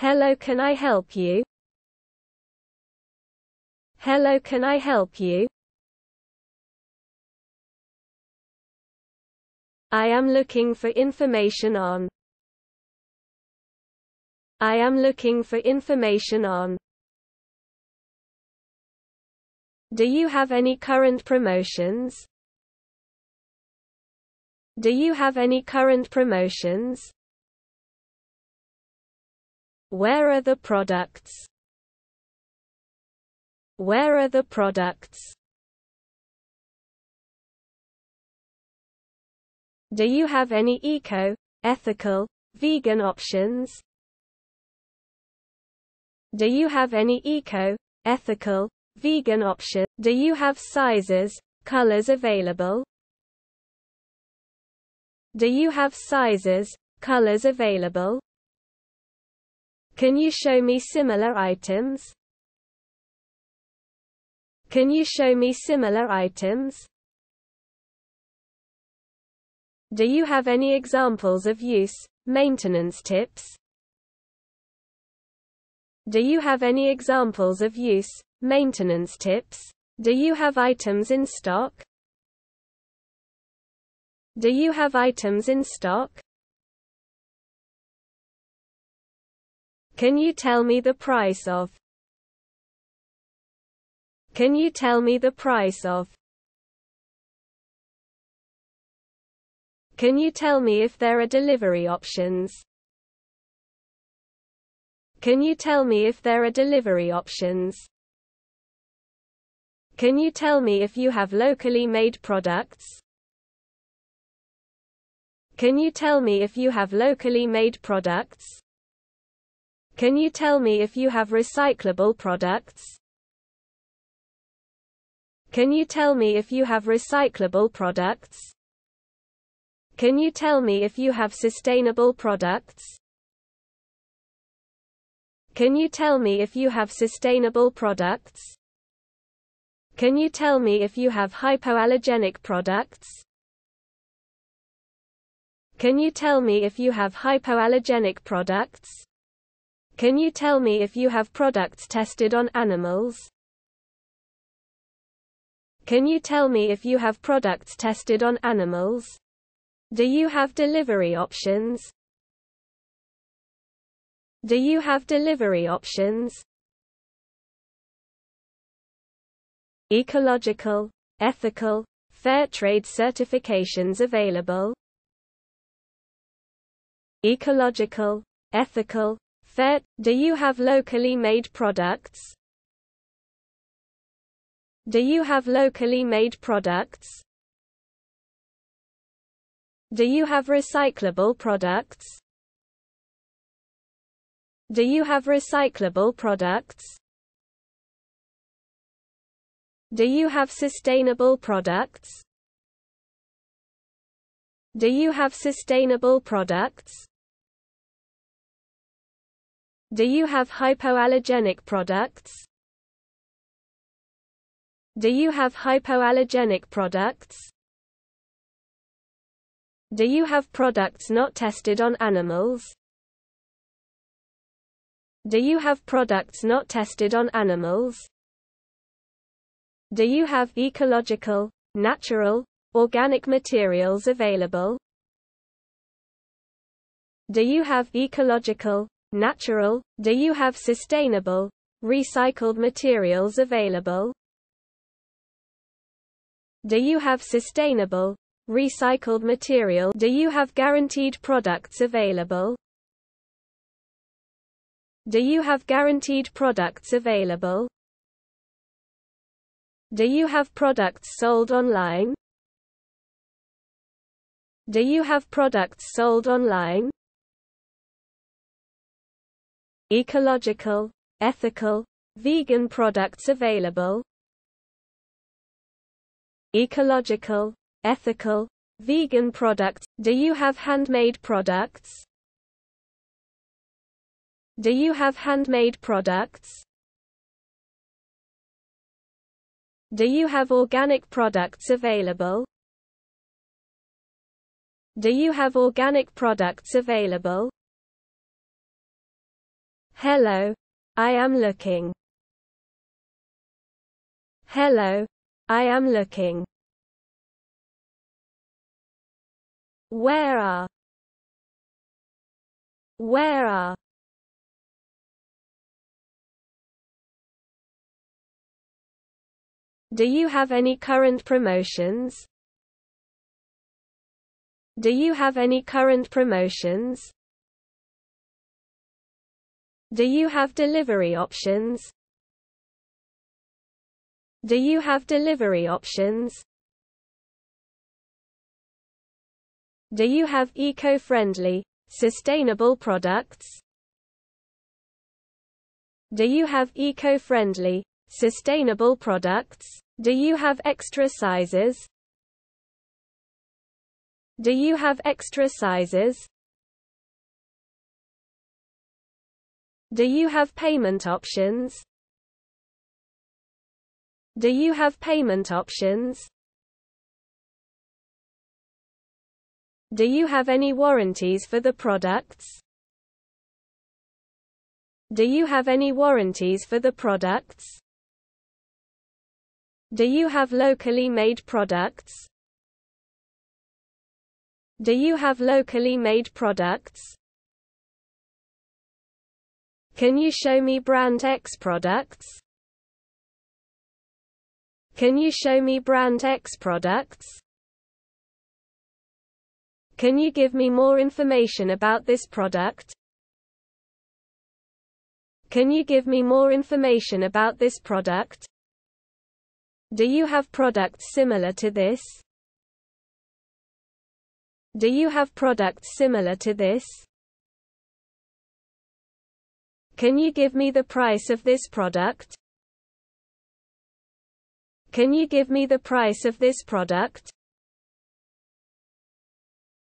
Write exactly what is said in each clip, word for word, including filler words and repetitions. Hello, can I help you? Hello, can I help you? I am looking for information on. I am looking for information on. Do you have any current promotions? Do you have any current promotions? Where are the products? Where are the products? Do you have any eco, ethical, vegan options? Do you have any eco, ethical, vegan options? Do you have sizes, colors available? Do you have sizes, colors available? Can you show me similar items? Can you show me similar items? Do you have any examples of use, maintenance tips? Do you have any examples of use, maintenance tips? Do you have items in stock? Do you have items in stock? Can you tell me the price of? Can you tell me the price of? Can you tell me if there are delivery options? Can you tell me if there are delivery options? Can you tell me if you have locally made products? Can you tell me if you have locally made products? Can you tell me if you have recyclable products? Can you tell me if you have recyclable products? Can you tell me if you have sustainable products? Can you tell me if you have sustainable products? Can you tell me if you have hypoallergenic products? Can you tell me if you have hypoallergenic products? Can you tell me if you have products tested on animals? Can you tell me if you have products tested on animals? Do you have delivery options? Do you have delivery options? Ecological, ethical, fair trade certifications available. Ecological, ethical, fair. Do you have locally made products? Do you have locally made products? Do you have recyclable products? Do you have recyclable products? Do you have sustainable products? Do you have sustainable products? Do you have hypoallergenic products? Do you have hypoallergenic products? Do you have products not tested on animals? Do you have products not tested on animals? Do you have ecological, natural, organic materials available? Do you have ecological, natural, do you have sustainable, recycled materials available? Do you have sustainable, recycled material? Do you have guaranteed products available? Do you have guaranteed products available? Do you have products sold online? Do you have products sold online? Ecological, ethical, vegan products available. Ecological, ethical, vegan products. Do you have handmade products? Do you have handmade products? Do you have organic products available? Do you have organic products available? Hello, I am looking. Hello, I am looking. Where are? Where are? Do you have any current promotions? Do you have any current promotions? Do you have delivery options? Do you have delivery options? Do you have eco-friendly, sustainable products? Do you have eco-friendly, sustainable products? Do you have extra sizes? Do you have extra sizes? Do you have payment options? Do you have payment options? Do you have any warranties for the products? Do you have any warranties for the products? Do you have locally made products? Do you have locally made products? Can you show me brand X products? Can you show me brand X products? Can you give me more information about this product? Can you give me more information about this product? Do you have products similar to this? Do you have products similar to this? Can you give me the price of this product? Can you give me the price of this product?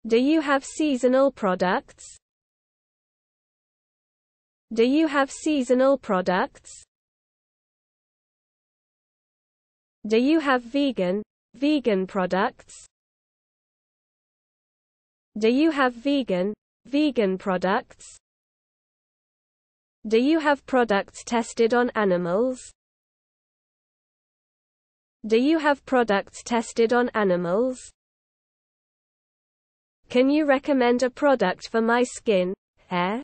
Do you have seasonal products? Do you have seasonal products? Do you have vegan, vegan products? Do you have vegan, vegan products? Do you have products tested on animals? Do you have products tested on animals? Can you recommend a product for my skin, hair?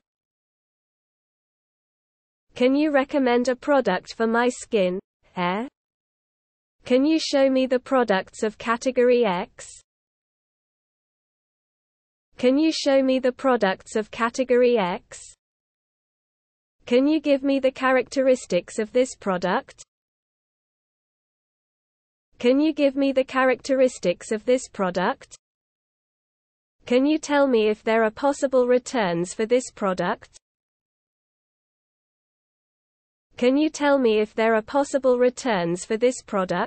Can you recommend a product for my skin, hair? Can you show me the products of category X? Can you show me the products of category X? Can you give me the characteristics of this product? Can you give me the characteristics of this product? Can you tell me if there are possible returns for this product? Can you tell me if there are possible returns for this product?